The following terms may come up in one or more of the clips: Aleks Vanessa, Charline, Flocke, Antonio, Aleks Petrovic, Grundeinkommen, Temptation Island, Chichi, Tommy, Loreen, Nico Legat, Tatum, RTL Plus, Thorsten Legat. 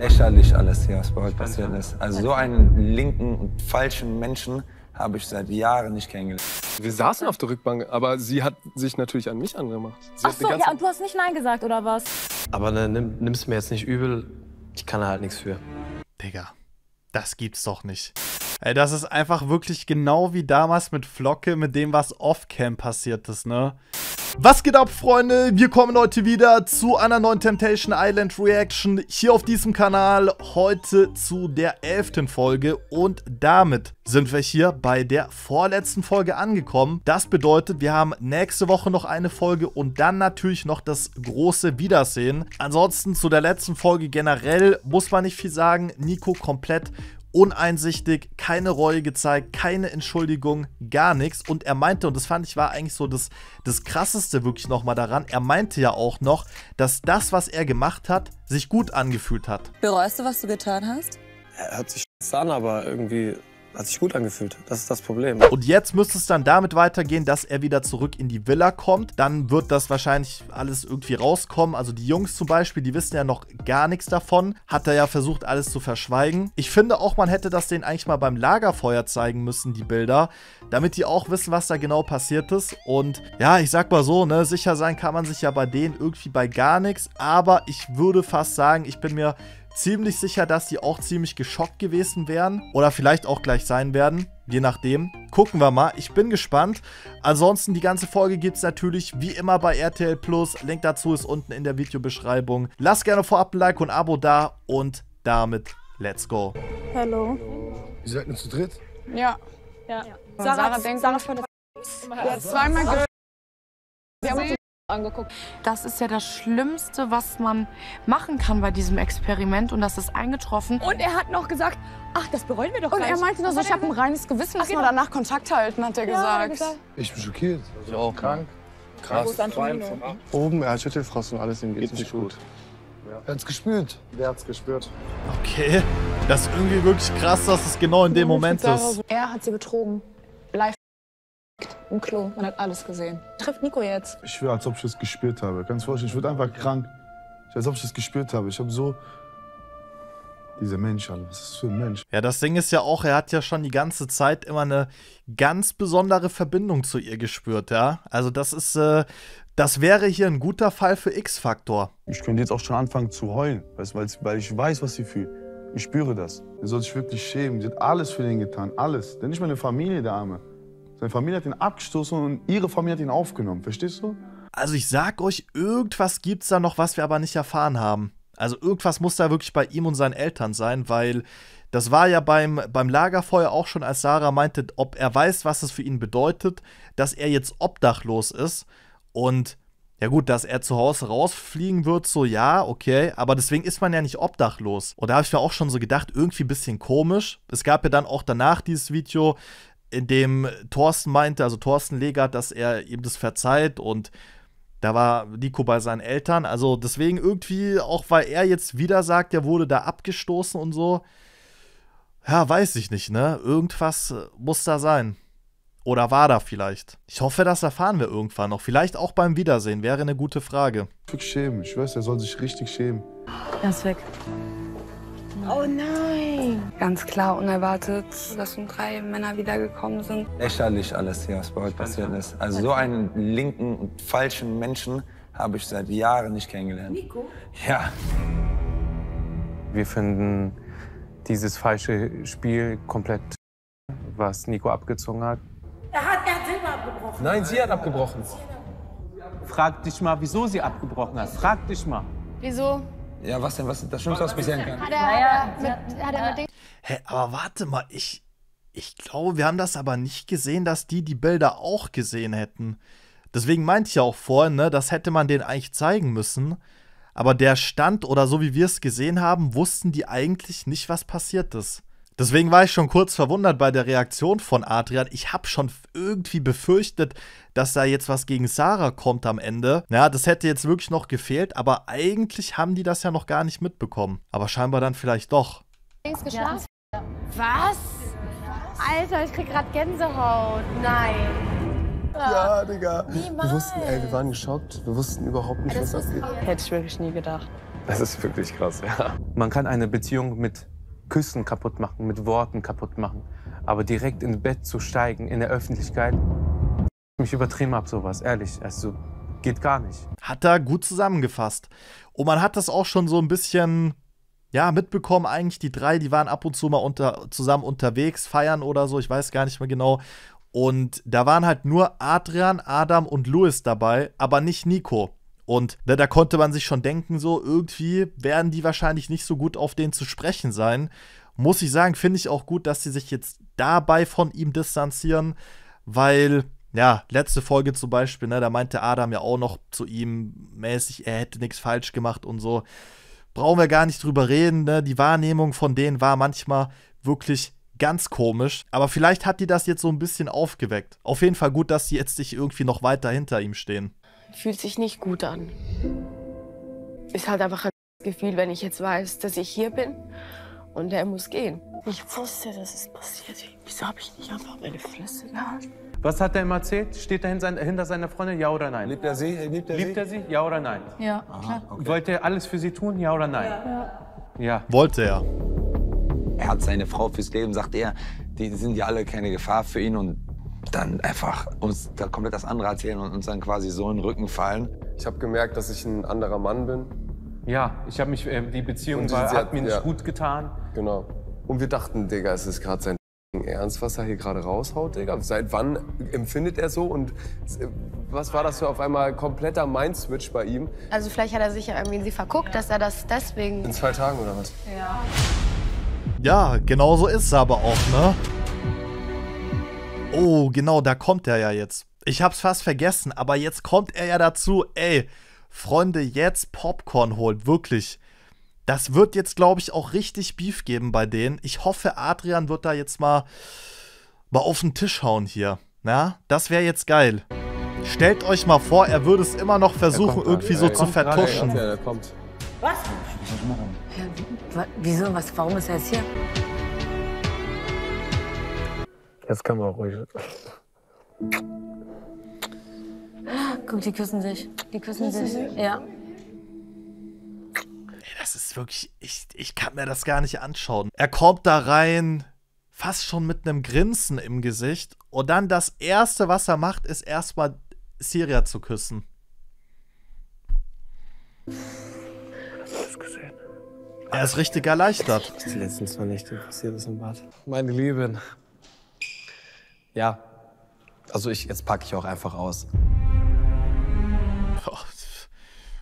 lächerlich alles hier, was bei euch passiert ist. Also so einen linken und falschen Menschen habe ich seit Jahren nicht kennengelernt. Wir saßen auf der Rückbank, aber sie hat sich natürlich an mich angemacht. Ach so, ja, und du hast nicht Nein gesagt, oder was? Aber ne, nimm's mir jetzt nicht übel, ich kann da halt nichts für. Digga, das gibt's doch nicht. Ey, das ist einfach wirklich genau wie damals mit Flocke, mit dem, was off-cam passiert ist, ne? Was geht ab, Freunde? Wir kommen heute wieder zu einer neuen Temptation Island Reaction hier auf diesem Kanal. Heute zu der 11. Folge und damit sind wir hier bei der vorletzten Folge angekommen. Das bedeutet, wir haben nächste Woche noch eine Folge und dann natürlich noch das große Wiedersehen. Ansonsten zu der letzten Folge generell muss man nicht viel sagen. Nico komplett uneinsichtig, keine Reue gezeigt, keine Entschuldigung, gar nichts. Und er meinte, und das fand ich war eigentlich so das Krasseste wirklich nochmal daran, er meinte ja auch noch, dass das, was er gemacht hat, sich gut angefühlt hat. Bereust du, was du getan hast? Ja, hört sich scheiße an, aber irgendwie hat sich gut angefühlt. Das ist das Problem. Und jetzt müsste es dann damit weitergehen, dass er wieder zurück in die Villa kommt. Dann wird das wahrscheinlich alles irgendwie rauskommen. Also die Jungs zum Beispiel, die wissen ja noch gar nichts davon. Hat er ja versucht, alles zu verschweigen. Ich finde auch, man hätte das denen eigentlich mal beim Lagerfeuer zeigen müssen, die Bilder. Damit die auch wissen, was da genau passiert ist. Und ja, ich sag mal so, ne, sicher sein kann man sich ja bei denen irgendwie bei gar nichts. Aber ich würde fast sagen, ich bin mir ziemlich sicher, dass die auch ziemlich geschockt gewesen wären oder vielleicht auch gleich sein werden, je nachdem. Gucken wir mal, ich bin gespannt. Ansonsten, die ganze Folge gibt es natürlich wie immer bei RTL Plus. Link dazu ist unten in der Videobeschreibung. Lasst gerne vorab ein Like und ein Abo da und damit let's go. Hallo. Ihr seid nur zu dritt? Ja. Ja. Sarah von der zweimal angeguckt. Das ist ja das Schlimmste, was man machen kann bei diesem Experiment und das ist eingetroffen. Und er hat noch gesagt, ach, das bereuen wir doch gar nicht. Und er meinte noch so, ich habe ein reines Gewissen, lass mal danach Kontakt halten, hat er gesagt. Ich bin schockiert. Ich auch. Krank. Krass. Oben, er hat Schüttelfrost und alles, ihm geht's nicht gut. Er hat's gespürt. Wer hat's gespürt? Okay, das ist irgendwie wirklich krass, dass es genau in dem Moment ist. Er hat sie betrogen. Live. Im Klo, man hat alles gesehen. Trifft Nico jetzt. Ich wäre, als ob ich das gespürt habe. Kannst du vorstellen, ich würde einfach krank. Als ob ich das gespürt habe. Ich habe so... Dieser Mensch, Alter, was ist das für ein Mensch? Ja, das Ding ist ja auch, er hat ja schon die ganze Zeit immer eine ganz besondere Verbindung zu ihr gespürt, ja. Also das ist, das wäre hier ein guter Fall für X-Faktor. Ich könnte jetzt auch schon anfangen zu heulen, weißt, weil ich weiß, was sie fühlt. Ich spüre das. Er soll sich wirklich schämen. Sie hat alles für den getan, alles. Denn nicht meine Familie, der Arme. Seine Familie hat ihn abgestoßen und ihre Familie hat ihn aufgenommen. Verstehst du? Also ich sag euch, irgendwas gibt's da noch, was wir aber nicht erfahren haben. Also irgendwas muss da wirklich bei ihm und seinen Eltern sein, weil das war ja beim Lagerfeuer auch schon, als Sarah meinte, ob er weiß, was es für ihn bedeutet, dass er jetzt obdachlos ist. Und ja gut, dass er zu Hause rausfliegen wird, so ja, okay. Aber deswegen ist man ja nicht obdachlos. Und da habe ich mir auch schon so gedacht, irgendwie ein bisschen komisch. Es gab ja dann auch danach dieses Video, in dem Thorsten meinte, also Thorsten Legat, dass er ihm das verzeiht und da war Nico bei seinen Eltern. Also deswegen irgendwie, auch weil er jetzt wieder sagt, er wurde da abgestoßen und so. Ja, weiß ich nicht, ne? Irgendwas muss da sein. Oder war da vielleicht? Ich hoffe, das erfahren wir irgendwann noch. Vielleicht auch beim Wiedersehen, wäre eine gute Frage. Schämen, ich weiß, er soll sich richtig schämen. Er ist weg. Oh nein! Ganz klar unerwartet, dass um 3 Männer wiedergekommen sind. Lächerlich alles hier, was bei euch passiert ist. Also so einen linken und falschen Menschen habe ich seit Jahren nicht kennengelernt. Nico? Ja. Wir finden dieses falsche Spiel komplett, was Nico abgezogen hat. Er hat selber abgebrochen. Nein, sie hat abgebrochen. Frag dich mal, wieso sie abgebrochen hat. Frag dich mal. Wieso? Ja, was denn? Was ist das Schlimmste, was passieren kann? Hä, hey, aber warte mal, ich glaube, wir haben das aber nicht gesehen, dass die Bilder auch gesehen hätten. Deswegen meinte ich ja auch vorhin, ne, das hätte man denen eigentlich zeigen müssen. Aber der Stand oder so, wie wir es gesehen haben, wussten die eigentlich nicht, was passiert ist. Deswegen war ich schon kurz verwundert bei der Reaktion von Adrian. Ich habe schon irgendwie befürchtet, dass da jetzt was gegen Sarah kommt am Ende. Ja, das hätte jetzt wirklich noch gefehlt, aber eigentlich haben die das ja noch gar nicht mitbekommen. Aber scheinbar dann vielleicht doch. Was? Alter, ich krieg grad Gänsehaut. Nein. Ja, Digga. Niemals. Wir wussten, ey, wir waren geschockt. Wir wussten überhaupt nicht, was das geht. Hätte ich wirklich nie gedacht. Das ist wirklich krass, ja. Man kann eine Beziehung mit Küssen kaputt machen, mit Worten kaputt machen. Aber direkt ins Bett zu steigen, in der Öffentlichkeit, mich übertrieben ab sowas, ehrlich. Also geht gar nicht. Hat da gut zusammengefasst. Und man hat das auch schon so ein bisschen, ja, mitbekommen eigentlich. Die drei, die waren ab und zu mal zusammen unterwegs, feiern oder so, ich weiß gar nicht mehr genau. Und da waren halt nur Adrian, Adam und Louis dabei, aber nicht Nico. Und da konnte man sich schon denken, so irgendwie werden die wahrscheinlich nicht so gut auf den zu sprechen sein. Muss ich sagen, finde ich auch gut, dass sie sich jetzt dabei von ihm distanzieren, weil, ja, letzte Folge zum Beispiel, ne, da meinte Adam ja auch noch zu ihm mäßig, er hätte nichts falsch gemacht und so. Brauchen wir gar nicht drüber reden, ne? Die Wahrnehmung von denen war manchmal wirklich ganz komisch. Aber vielleicht hat die das jetzt so ein bisschen aufgeweckt. Auf jeden Fall gut, dass die jetzt nicht irgendwie noch weiter hinter ihm stehen. Fühlt sich nicht gut an. Ist halt einfach ein Gefühl, wenn ich jetzt weiß, dass ich hier bin und er muss gehen. Ich wusste, dass es passiert. Wieso habe ich nicht einfach meine Fresse gehalten? Was hat er ihm erzählt? Steht er hinter seiner Freundin, ja oder nein? Liebt er sie? Liebt er sie? Ja oder nein? Ja, klar. Okay. Wollte er alles für sie tun, ja oder nein? Ja. Wollte er. Er hat seine Frau fürs Leben, sagt er. Die sind ja alle keine Gefahr für ihn und dann einfach uns da komplett das andere erzählen und uns dann quasi so in den Rücken fallen. Ich habe gemerkt, dass ich ein anderer Mann bin. Ja, ich habe mich, die Beziehung hat mir nicht gut getan. Genau. Und wir dachten, Digga, es ist gerade sein Ernst, was er hier gerade raushaut, Digga. Seit wann empfindet er so und was war das für auf einmal kompletter Mind-Switch bei ihm? Also vielleicht hat er sich ja irgendwie in sie verguckt, ja, dass er das deswegen... In 2 Tagen oder was? Ja. Ja, genau so ist es aber auch, ne? Oh, genau, da kommt er ja jetzt. Ich hab's fast vergessen, aber jetzt kommt er ja dazu, ey, Freunde, jetzt Popcorn holen, wirklich. Das wird jetzt, glaube ich, auch richtig Beef geben bei denen. Ich hoffe, Adrian wird da jetzt mal auf den Tisch hauen hier. Na, das wäre jetzt geil. Stellt euch mal vor, er würde es immer noch versuchen, irgendwie so zu vertuschen. Ja, der kommt. Was? Ja, wieso? Was? Warum ist er jetzt hier? Jetzt können wir auch ruhig. Guck, die küssen sich. Die küssen sich. Ja. Ey, das ist wirklich. Ich kann mir das gar nicht anschauen. Er kommt da rein, fast schon mit einem Grinsen im Gesicht. Und dann das Erste, was er macht, ist erstmal Siria zu küssen. Er ist richtig erleichtert. Die letzten 2 Nächte passiert ist im Bad. Meine Lieben. Ja, also jetzt packe ich auch einfach aus.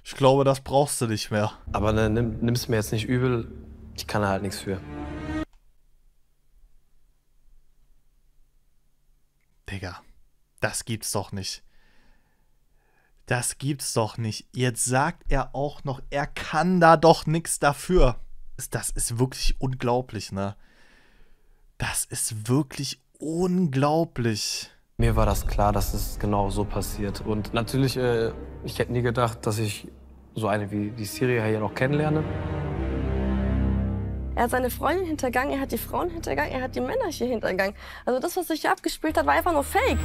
Ich glaube, das brauchst du nicht mehr. Aber ne, nimm's mir jetzt nicht übel, ich kann halt nichts für. Digga, das gibt's doch nicht. Das gibt's doch nicht. Jetzt sagt er auch noch, er kann da doch nichts dafür. Das ist wirklich unglaublich, ne? Das ist wirklich unglaublich. Unglaublich. Mir war das klar, dass es genau so passiert. Und natürlich, ich hätte nie gedacht, dass ich so eine wie die Siria hier noch kennenlerne. Er hat seine Freundin hintergangen, er hat die Frauen hintergangen, er hat die Männer hier hintergangen. Also das, was sich hier abgespielt hat, war einfach nur Fake.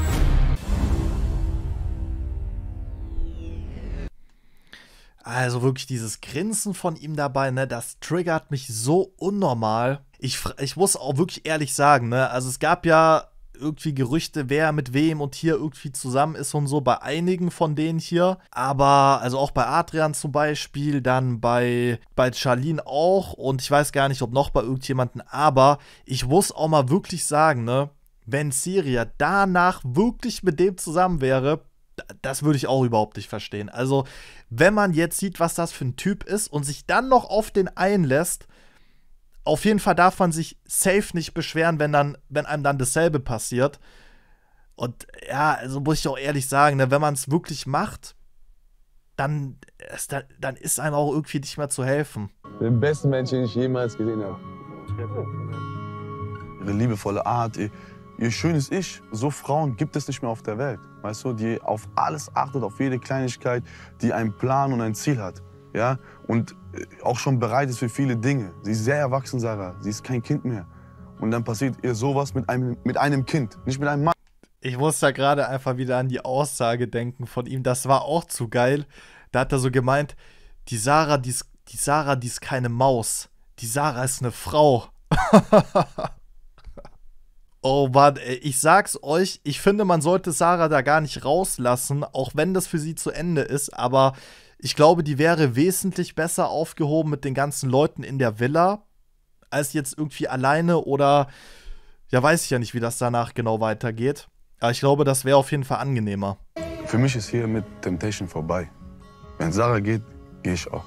Also wirklich dieses Grinsen von ihm dabei, ne, das triggert mich so unnormal. Ich muss auch wirklich ehrlich sagen, ne, also es gab ja irgendwie Gerüchte, wer mit wem und hier irgendwie zusammen ist und so, bei einigen von denen hier, aber, also auch bei Adrian zum Beispiel, dann bei Charline auch und ich weiß gar nicht, ob noch bei irgendjemanden, aber ich muss auch mal wirklich sagen, ne, wenn Siria danach wirklich mit dem zusammen wäre, das würde ich auch überhaupt nicht verstehen. Also, wenn man jetzt sieht, was das für ein Typ ist und sich dann noch auf den einlässt, auf jeden Fall darf man sich safe nicht beschweren, wenn einem dann dasselbe passiert. Und ja, also muss ich auch ehrlich sagen, ne, wenn man es wirklich macht, dann ist einem auch irgendwie nicht mehr zu helfen. Den besten Menschen, den ich jemals gesehen habe. Ihre liebevolle Art, ihr schönes Ich, so Frauen gibt es nicht mehr auf der Welt. Weißt du, die auf alles achtet, auf jede Kleinigkeit, die einen Plan und ein Ziel hat. Ja, und auch schon bereit ist für viele Dinge. Sie ist sehr erwachsen, Sarah. Sie ist kein Kind mehr. Und dann passiert ihr sowas mit einem Kind, nicht mit einem Mann. Ich muss da gerade einfach wieder an die Aussage denken von ihm. Das war auch zu geil. Da hat er so gemeint, die Sarah, die ist die Sarah, die ist keine Maus. Die Sarah ist eine Frau. Oh Mann, ey, ich sag's euch, ich finde, man sollte Sarah da gar nicht rauslassen, auch wenn das für sie zu Ende ist, aber ich glaube, die wäre wesentlich besser aufgehoben mit den ganzen Leuten in der Villa, als jetzt irgendwie alleine oder, ja, weiß ich ja nicht, wie das danach genau weitergeht, aber ich glaube, das wäre auf jeden Fall angenehmer. Für mich ist hier mit Temptation vorbei. Wenn Sarah geht, gehe ich auch.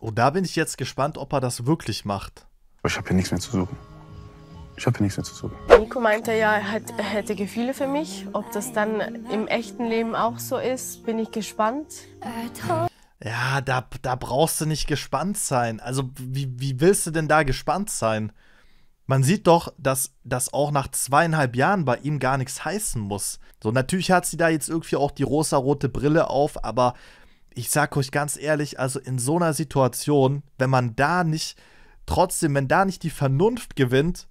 Und da bin ich jetzt gespannt, ob er das wirklich macht. Ich habe hier nichts mehr zu suchen. Nico meinte ja, er hätte Gefühle für mich. Ob das dann im echten Leben auch so ist, bin ich gespannt. Ja, da brauchst du nicht gespannt sein. Also wie willst du denn da gespannt sein? Man sieht doch, dass das auch nach 2,5 Jahren bei ihm gar nichts heißen muss. So, natürlich hat sie da jetzt irgendwie auch die rosarote Brille auf, aber ich sag euch ganz ehrlich, also in so einer Situation, wenn da nicht die Vernunft gewinnt,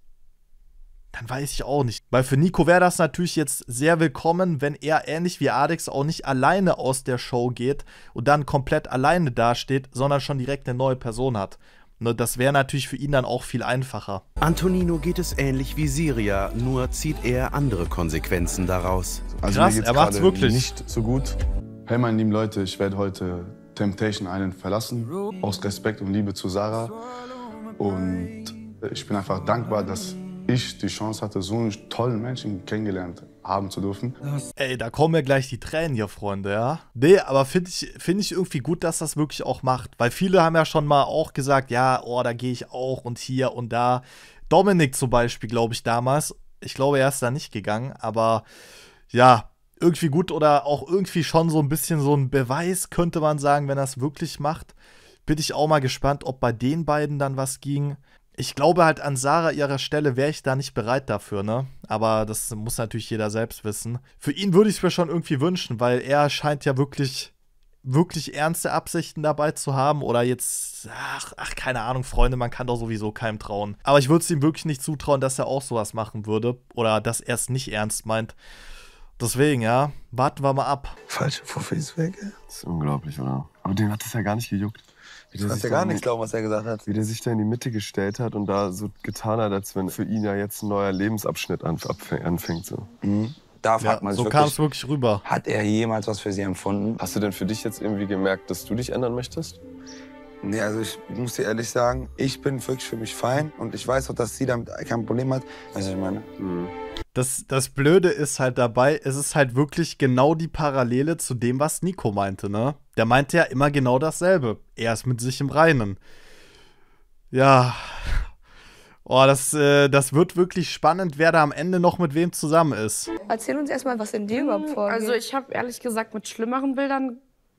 dann weiß ich auch nicht. Weil für Nico wäre das natürlich jetzt sehr willkommen, wenn er ähnlich wie Alex auch nicht alleine aus der Show geht und dann komplett alleine dasteht, sondern schon direkt eine neue Person hat. Ne, das wäre natürlich für ihn dann auch viel einfacher. Antonino geht es ähnlich wie Siria, nur zieht er andere Konsequenzen daraus. Also krass, er macht's wirklich nicht so gut. Hey meine lieben Leute, ich werde heute Temptation Island verlassen, aus Respekt und Liebe zu Sarah. Und ich bin einfach dankbar, dass ich die Chance hatte, so einen tollen Menschen kennengelernt haben zu dürfen. Ey, da kommen ja gleich die Tränen hier, Freunde, ja? Nee, aber find ich irgendwie gut, dass das wirklich auch macht. Weil viele haben ja schon mal auch gesagt, ja, oh, da gehe ich auch und hier und da. Dominik zum Beispiel, glaube ich, damals. Ich glaube, er ist da nicht gegangen, aber ja, irgendwie gut oder auch irgendwie schon so ein bisschen so ein Beweis, könnte man sagen, wenn er es wirklich macht. Bin ich auch mal gespannt, ob bei den beiden dann was ging. Ich glaube halt, an Sarah ihrer Stelle wäre ich da nicht bereit dafür, ne? Aber das muss natürlich jeder selbst wissen. Für ihn würde ich es mir schon irgendwie wünschen, weil er scheint ja wirklich, wirklich ernste Absichten dabei zu haben. Oder jetzt, ach, keine Ahnung, Freunde, man kann doch sowieso keinem trauen. Aber ich würde es ihm wirklich nicht zutrauen, dass er auch sowas machen würde. Oder dass er es nicht ernst meint. Deswegen, ja, warten wir mal ab. Falsche Profilswege. Das ist unglaublich, oder? Aber den hat es ja gar nicht gejuckt. Ich kann ja gar nichts glauben, was er gesagt hat. Wie der sich da in die Mitte gestellt hat und da so getan hat, als wenn für ihn ja jetzt ein neuer Lebensabschnitt anfängt. So. Mhm. Da fragt man sich so kam es wirklich rüber. Hat er jemals was für sie empfunden? Hast du denn für dich jetzt irgendwie gemerkt, dass du dich ändern möchtest? Nee, also ich muss dir ehrlich sagen, ich bin wirklich für mich fein. Und ich weiß auch, dass sie damit kein Problem hat. Weißt du, was ich meine? Mhm. Das Blöde ist halt dabei, es ist halt wirklich genau die Parallele zu dem, was Nico meinte, ne? Der meinte ja immer genau dasselbe. Er ist mit sich im Reinen. Ja. Oh, das wird wirklich spannend, wer da am Ende noch mit wem zusammen ist. Erzähl uns erstmal, was in dir überhaupt vorgeht. Also ich habe ehrlich gesagt mit schlimmeren Bildern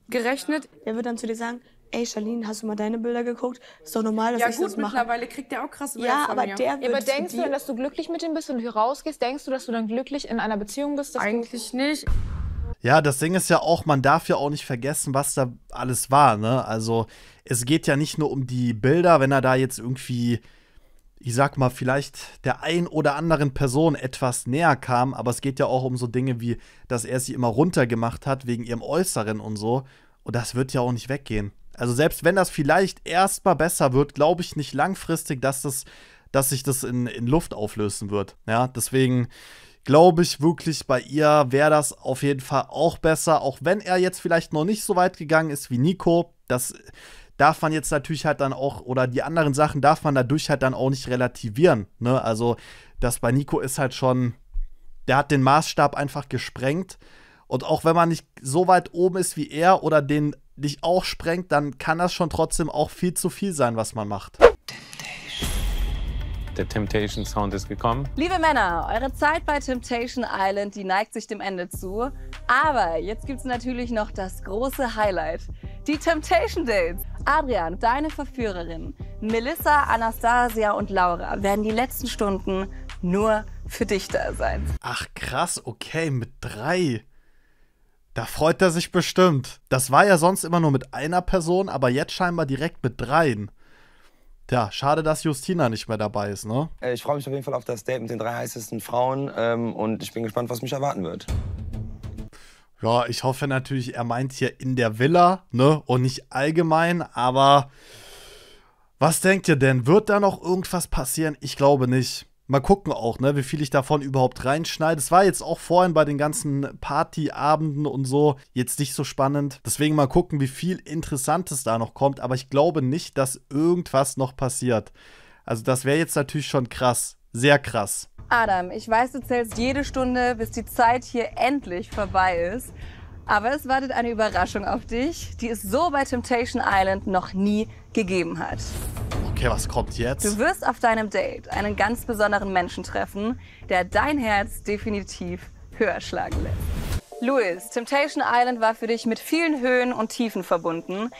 gerechnet. Er wird dann zu dir sagen, ey Charline, hast du mal deine Bilder geguckt? Ist doch normal, dass ich das mache. Ja gut, mittlerweile kriegt der auch krasse Bilder von mir. Aber denkst du, dass du glücklich mit ihm bist und hier rausgehst? Denkst du, dass du dann glücklich in einer Beziehung bist? Eigentlich nicht. Ja, das Ding ist ja auch, man darf ja auch nicht vergessen, was da alles war, ne? Also es geht ja nicht nur um die Bilder, wenn er da jetzt irgendwie, ich sag mal, vielleicht der ein oder anderen Person etwas näher kam, aber es geht ja auch um so Dinge wie, dass er sie immer runtergemacht hat wegen ihrem Äußeren und so. Und das wird ja auch nicht weggehen. Also selbst wenn das vielleicht erstmal besser wird, glaube ich nicht langfristig, dass sich das in Luft auflösen wird. Ja, deswegen glaube ich wirklich, bei ihr wäre das auf jeden Fall auch besser, auch wenn er jetzt vielleicht noch nicht so weit gegangen ist wie Nico. Das darf man jetzt natürlich halt dann auch, oder die anderen Sachen darf man dadurch halt dann auch nicht relativieren. Ne? Also das bei Nico ist halt schon, der hat den Maßstab einfach gesprengt. Und auch wenn man nicht so weit oben ist wie er oder den dich auch sprengt, dann kann das schon trotzdem auch viel zu viel sein, was man macht. Der Temptation-Sound ist gekommen. Liebe Männer, eure Zeit bei Temptation Island, die neigt sich dem Ende zu. Aber jetzt gibt es natürlich noch das große Highlight. Die Temptation Dates. Adrian, deine Verführerin, Melissa, Anastasia und Laura werden die letzten Stunden nur für dich da sein. Ach krass, okay, mit 3. Da freut er sich bestimmt. Das war ja sonst immer nur mit einer Person, aber jetzt scheinbar direkt mit 3. Ja, schade, dass Justina nicht mehr dabei ist, ne? Ich freue mich auf jeden Fall auf das Date mit den 3 heißesten Frauen und ich bin gespannt, was mich erwarten wird. Ja, ich hoffe natürlich, er meint hier in der Villa, ne? Und nicht allgemein, aber was denkt ihr denn? Wird da noch irgendwas passieren? Ich glaube nicht. Mal gucken auch, ne, wie viel ich davon überhaupt reinschneide. Das war jetzt auch vorhin bei den ganzen Partyabenden und so jetzt nicht so spannend. Deswegen mal gucken, wie viel Interessantes da noch kommt. Aber ich glaube nicht, dass irgendwas noch passiert. Also das wäre jetzt natürlich schon krass. Sehr krass. Adam, ich weiß, du zählst jede Stunde, bis die Zeit hier endlich vorbei ist. Aber es wartet eine Überraschung auf dich, die es so bei Temptation Island noch nie gegeben hat. Okay, was kommt jetzt? Du wirst auf deinem Date einen ganz besonderen Menschen treffen, der dein Herz definitiv höher schlagen lässt. Luis, Temptation Island war für dich mit vielen Höhen und Tiefen verbunden.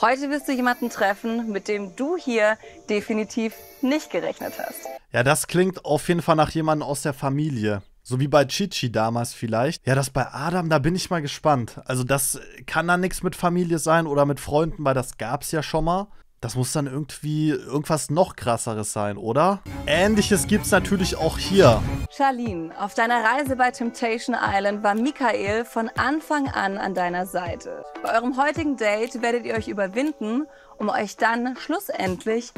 Heute wirst du jemanden treffen, mit dem du hier definitiv nicht gerechnet hast. Ja, das klingt auf jeden Fall nach jemandem aus der Familie. So wie bei Chichi damals vielleicht. Ja, das bei Adam, da bin ich mal gespannt. Also das kann dann nichts mit Familie sein oder mit Freunden, weil das gab's ja schon mal. Das muss dann irgendwie irgendwas noch krasseres sein, oder? Ähnliches gibt's natürlich auch hier. Charline, auf deiner Reise bei Temptation Island war Michael von Anfang an deiner Seite. Bei eurem heutigen Date werdet ihr euch überwinden, um euch dann schlussendlich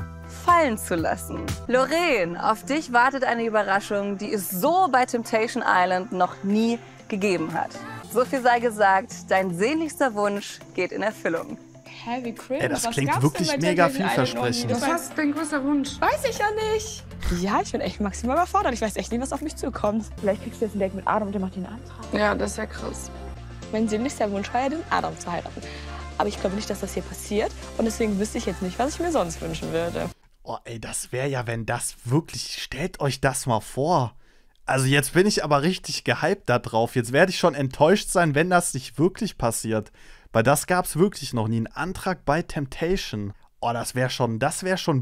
fallen zu lassen. Loreen, auf dich wartet eine Überraschung, die es so bei Temptation Island noch nie gegeben hat. So viel sei gesagt, dein sehnlichster Wunsch geht in Erfüllung. Hä, wie cringe. Ey, das klingt wirklich mega vielversprechend. Was hast du ein großer Wunsch? Weiß ich ja nicht. Ja, ich bin echt maximal überfordert. Ich weiß echt nicht, was auf mich zukommt. Vielleicht kriegst du jetzt ein Date mit Adam und der macht den Antrag. Ja, das ist ja krass. Mein sehnlichster Wunsch war ja, den Adam zu heiraten. Aber ich glaube nicht, dass das hier passiert. Und deswegen wüsste ich jetzt nicht, was ich mir sonst wünschen würde. Oh, ey, das wäre ja, wenn das wirklich... Stellt euch das mal vor. Also jetzt bin ich aber richtig gehypt da drauf. Jetzt werde ich schon enttäuscht sein, wenn das nicht wirklich passiert. Weil das gab es wirklich noch nie. Ein Antrag bei Temptation. Oh, das wäre schon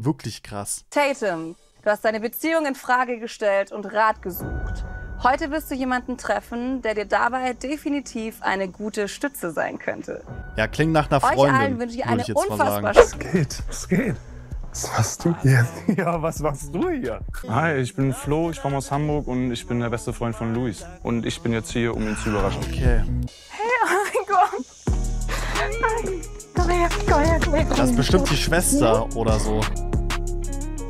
wirklich krass. Tatum, du hast deine Beziehung in Frage gestellt und Rat gesucht. Heute wirst du jemanden treffen, der dir dabei definitiv eine gute Stütze sein könnte. Ja, klingt nach einer Freundin. Euch allen wünsche ich eine unfassbar... Es geht. Was machst du hier? Ja, was machst du hier? Hi, ich bin Flo, ich komme aus Hamburg und ich bin der beste Freund von Luis. Und ich bin jetzt hier, um ihn zu überraschen. Okay. Hey, oh mein Gott. Komm her. Das ist bestimmt die Schwester oder so.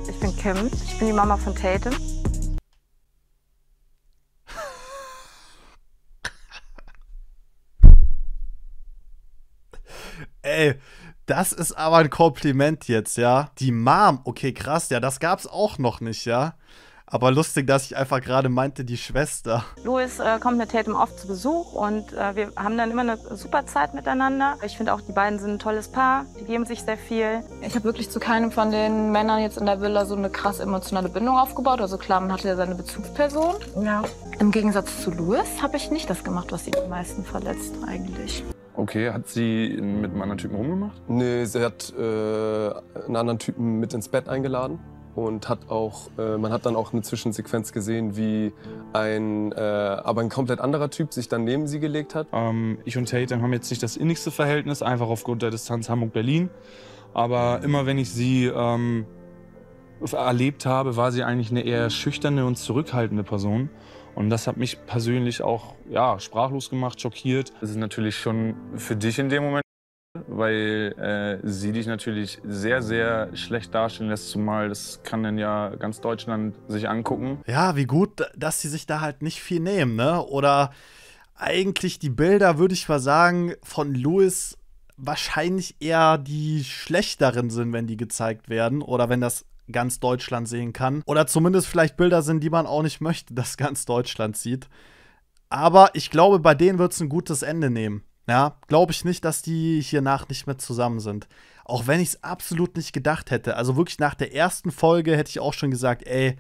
Ich bin Kim, ich bin die Mama von Tatum. Ey, das ist aber ein Kompliment jetzt, ja. Die Mom, okay, krass, ja, das gab's auch noch nicht, ja. Aber lustig, dass ich einfach gerade meinte, die Schwester. Luis kommt mit Tatum oft zu Besuch und wir haben dann immer eine super Zeit miteinander. Ich finde auch, die beiden sind ein tolles Paar, die geben sich sehr viel. Ich habe wirklich zu keinem von den Männern jetzt in der Villa so eine krass emotionale Bindung aufgebaut. Also klar, man hatte ja seine Bezugsperson. Ja. Im Gegensatz zu Luis habe ich nicht das gemacht, was ihn am meisten verletzt eigentlich. Okay, hat sie mit einem anderen Typen rumgemacht? Nee, sie hat einen anderen Typen mit ins Bett eingeladen. Und hat auch, man hat dann auch eine Zwischensequenz gesehen, wie ein komplett anderer Typ sich dann neben sie gelegt hat. Ich und Tatum haben jetzt nicht das innigste Verhältnis, einfach aufgrund der Distanz Hamburg-Berlin. Aber immer wenn ich sie erlebt habe, war sie eigentlich eine eher schüchterne und zurückhaltende Person. Und das hat mich persönlich auch ja, sprachlos gemacht, schockiert. Das ist natürlich schon für dich in dem Moment. Weil sie dich natürlich sehr, sehr schlecht dastehen lässt, zumal das kann dann ja ganz Deutschland sich angucken. Ja, wie gut, dass sie sich da halt nicht viel nehmen, ne? Oder eigentlich die Bilder, würde ich mal sagen, von Luis wahrscheinlich eher die schlechteren sind, wenn die gezeigt werden oder wenn das ganz Deutschland sehen kann. Oder zumindest vielleicht Bilder sind, die man auch nicht möchte, dass ganz Deutschland sieht. Aber ich glaube, bei denen wird es ein gutes Ende nehmen. Ja, glaube ich nicht, dass die hiernach nicht mehr zusammen sind. Auch wenn ich es absolut nicht gedacht hätte. Also wirklich nach der ersten Folge hätte ich auch schon gesagt, ey,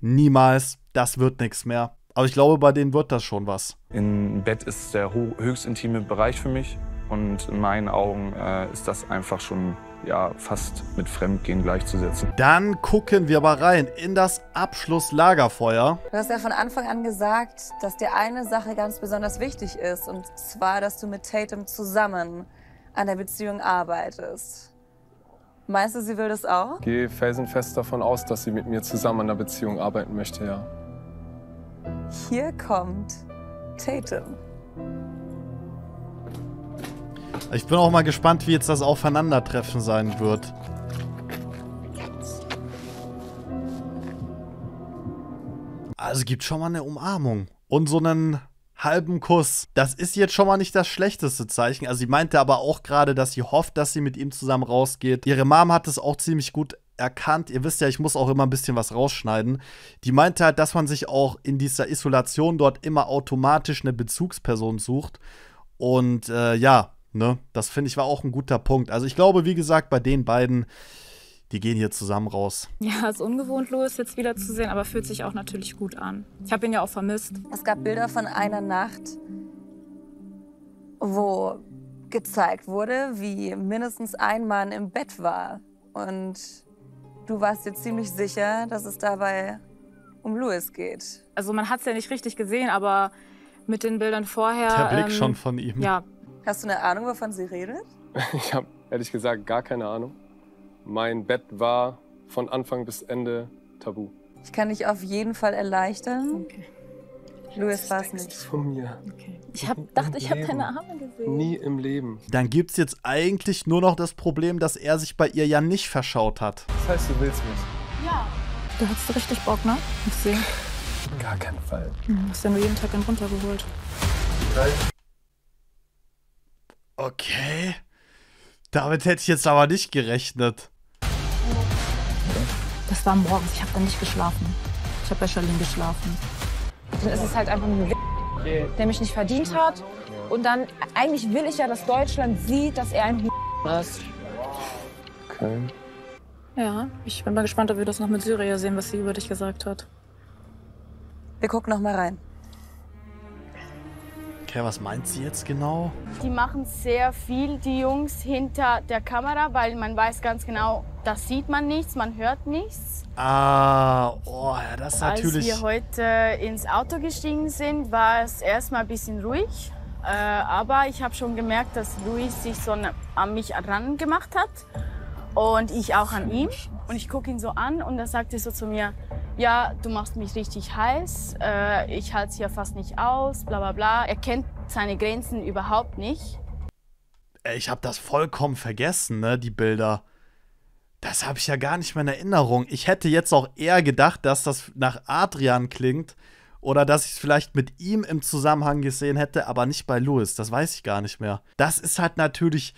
niemals, das wird nichts mehr. Aber ich glaube, bei denen wird das schon was. Im Bett ist der höchst intime Bereich für mich. Und in meinen Augen ist das einfach schon ja, fast mit Fremdgehen gleichzusetzen. Dann gucken wir mal rein in das Abschlusslagerfeuer. Du hast ja von Anfang an gesagt, dass dir eine Sache ganz besonders wichtig ist. Und zwar, dass du mit Tatum zusammen an der Beziehung arbeitest. Meinst du, sie will das auch? Ich gehe felsenfest davon aus, dass sie mit mir zusammen an der Beziehung arbeiten möchte, ja. Hier kommt Tatum. Ich bin auch mal gespannt, wie jetzt das Aufeinandertreffen sein wird. Also gibt schon mal eine Umarmung und so einen halben Kuss. Das ist jetzt schon mal nicht das schlechteste Zeichen. Also sie meinte aber auch gerade, dass sie hofft, dass sie mit ihm zusammen rausgeht. Ihre Mom hat es auch ziemlich gut erkannt. Ihr wisst ja, ich muss auch immer ein bisschen was rausschneiden. Die meinte halt, dass man sich auch in dieser Isolation dort immer automatisch eine Bezugsperson sucht. Und ja, ne, das finde ich war auch ein guter Punkt. Also ich glaube, wie gesagt, bei den beiden, die gehen hier zusammen raus. Ja, es ist ungewohnt, Louis jetzt wieder zu sehen, aber fühlt sich auch natürlich gut an. Ich habe ihn ja auch vermisst. Es gab Bilder von einer Nacht, wo gezeigt wurde, wie mindestens ein Mann im Bett war. Und du warst dir ziemlich sicher, dass es dabei um Louis geht. Also man hat es ja nicht richtig gesehen, aber mit den Bildern vorher... Der Blick schon von ihm. Ja. Hast du eine Ahnung, wovon sie redet? Ich habe ehrlich gesagt gar keine Ahnung. Mein Bett war von Anfang bis Ende tabu. Ich kann dich auf jeden Fall erleichtern. Okay. Louis war es nicht. Von mir. Okay. Ich dachte, ich habe deine Arme gesehen. Nie im Leben. Dann gibt es jetzt eigentlich nur noch das Problem, dass er sich bei ihr ja nicht verschaut hat. Das heißt, du willst mich? Ja. Du hast richtig Bock, ne? Auf sie. Gar keinen Fall. Du hast ja nur jeden Tag einen runtergeholt. Okay. Damit hätte ich jetzt aber nicht gerechnet. Das war morgens, ich habe da nicht geschlafen. Ich habe bei Charline geschlafen. Es ist halt einfach ein W, der mich nicht verdient hat. Und dann, eigentlich will ich ja, dass Deutschland sieht, dass er ein ist. Okay. Ja, ich bin mal gespannt, ob wir das noch mit Syrien sehen, was sie über dich gesagt hat. Wir gucken noch mal rein. Okay, was meint sie jetzt genau? Die machen sehr viel, die Jungs, hinter der Kamera, weil man weiß ganz genau, das sieht man nichts, man hört nichts. Ah, oh, ja, das ist natürlich... Als wir heute ins Auto gestiegen sind, war es erstmal ein bisschen ruhig. Aber ich habe schon gemerkt, dass Louis sich so an mich ran gemacht hat. Und ich auch an ihm. Und ich gucke ihn so an und er sagt so zu mir, ja, du machst mich richtig heiß, ich halte es hier fast nicht aus, bla bla bla. Er kennt seine Grenzen überhaupt nicht. Ich habe das vollkommen vergessen, ne, die Bilder. Das habe ich ja gar nicht mehr in Erinnerung. Ich hätte jetzt auch eher gedacht, dass das nach Adrian klingt oder dass ich es vielleicht mit ihm im Zusammenhang gesehen hätte, aber nicht bei Louis, das weiß ich gar nicht mehr. Das ist halt natürlich,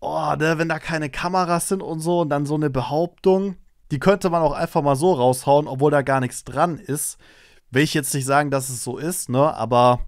oh, ne, wenn da keine Kameras sind und so und dann so eine Behauptung. Die könnte man auch einfach mal so raushauen, obwohl da gar nichts dran ist. Will ich jetzt nicht sagen, dass es so ist, ne? Aber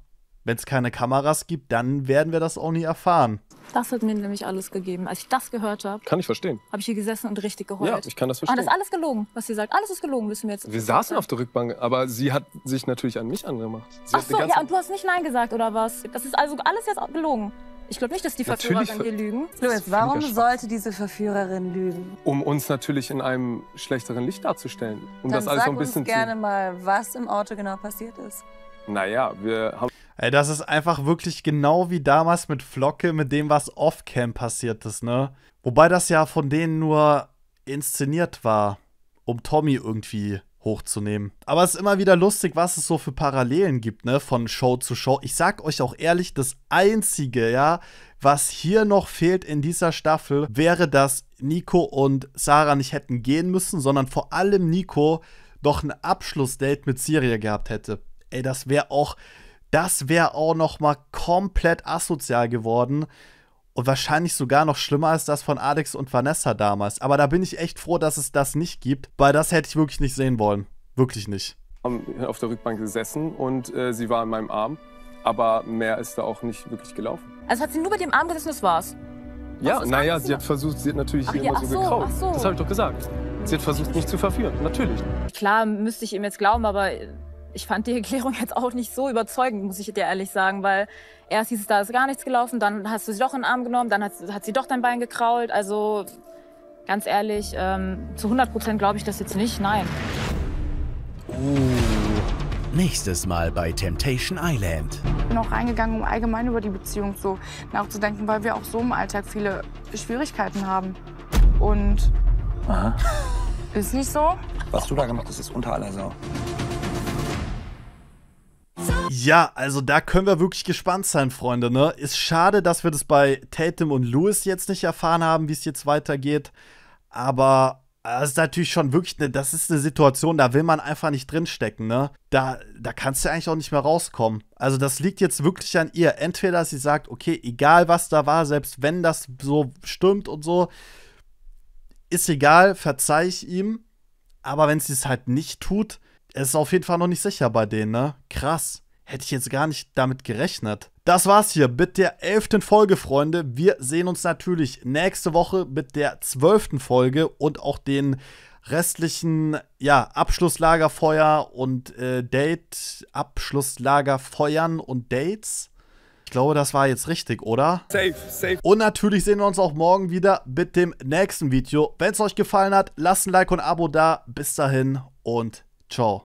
wenn es keine Kameras gibt, dann werden wir das auch nie erfahren. Das hat mir nämlich alles gegeben. Als ich das gehört habe... Kann ich verstehen. Habe ich hier gesessen und richtig geheult. Ja, ich kann das verstehen. Ah, das ist alles gelogen, was sie sagt. Alles ist gelogen, wissen wir jetzt. Wir saßen auf der Rückbank, aber sie hat sich natürlich an mich angemacht. Sie ach so, ja, und du hast nicht Nein gesagt, oder was? Das ist also alles jetzt gelogen. Ich glaube nicht, dass die Verführer an dir lügen. Louis, warum sollte diese Verführerin lügen? Um uns natürlich in einem schlechteren Licht darzustellen. Um das alles so ein bisschen zu... Dann sag uns gerne mal, was im Auto genau passiert ist. Naja, wir haben... Ey, das ist einfach wirklich genau wie damals mit Flocke, mit dem, was off-cam passiert ist, ne? Wobei das ja von denen nur inszeniert war, um Tommy irgendwie hochzunehmen. Aber es ist immer wieder lustig, was es so für Parallelen gibt, ne, von Show zu Show. Ich sag euch auch ehrlich, das Einzige, ja, was hier noch fehlt in dieser Staffel, wäre, dass Nico und Sarah nicht hätten gehen müssen, sondern vor allem Nico noch ein Abschlussdate mit Siri gehabt hätte. Ey, das wäre auch noch mal komplett asozial geworden. Und wahrscheinlich sogar noch schlimmer als das von Alex und Vanessa damals. Aber da bin ich echt froh, dass es das nicht gibt, weil das hätte ich wirklich nicht sehen wollen. Wirklich nicht. Wir haben auf der Rückbank gesessen und sie war in meinem Arm, aber mehr ist da auch nicht wirklich gelaufen. Also hat sie nur mit dem Arm gesessen, das war's? Ja, naja, sie hat versucht, sie hat natürlich immer so gekraut. So. Das habe ich doch gesagt. Sie hat versucht, mich zu verführen, natürlich. Klar müsste ich ihm jetzt glauben, aber... Ich fand die Erklärung jetzt auch nicht so überzeugend, muss ich dir ehrlich sagen, weil erst hieß es, da ist gar nichts gelaufen, dann hast du sie doch in den Arm genommen, dann hat sie doch dein Bein gekrault. Also ganz ehrlich, zu 100% glaube ich das jetzt nicht, nein. Nächstes Mal bei Temptation Island. Ich bin auch reingegangen, um allgemein über die Beziehung so nachzudenken, weil wir auch so im Alltag viele Schwierigkeiten haben. Und aha. Ist nicht so. Was du da gemacht hast, ist unter aller Sau. Ja, also da können wir wirklich gespannt sein, Freunde, ne? Ist schade, dass wir das bei Tatum und Lewis jetzt nicht erfahren haben, wie es jetzt weitergeht. Aber das ist natürlich schon wirklich das ist eine Situation, da will man einfach nicht drinstecken, ne? Da kannst du eigentlich auch nicht mehr rauskommen. Also das liegt jetzt wirklich an ihr. Entweder sie sagt, okay, egal was da war, selbst wenn das so stimmt und so, ist egal, verzeih ich ihm. Aber wenn sie es halt nicht tut, ist es auf jeden Fall noch nicht sicher bei denen, ne? Krass. Hätte ich jetzt gar nicht damit gerechnet. Das war's hier mit der 11. Folge, Freunde. Wir sehen uns natürlich nächste Woche mit der 12. Folge und auch den restlichen, ja, Abschlusslagerfeuer und Abschlusslagerfeuern und Dates. Ich glaube, das war jetzt richtig, oder? Safe, safe. Und natürlich sehen wir uns auch morgen wieder mit dem nächsten Video. Wenn es euch gefallen hat, lasst ein Like und ein Abo da. Bis dahin und ciao.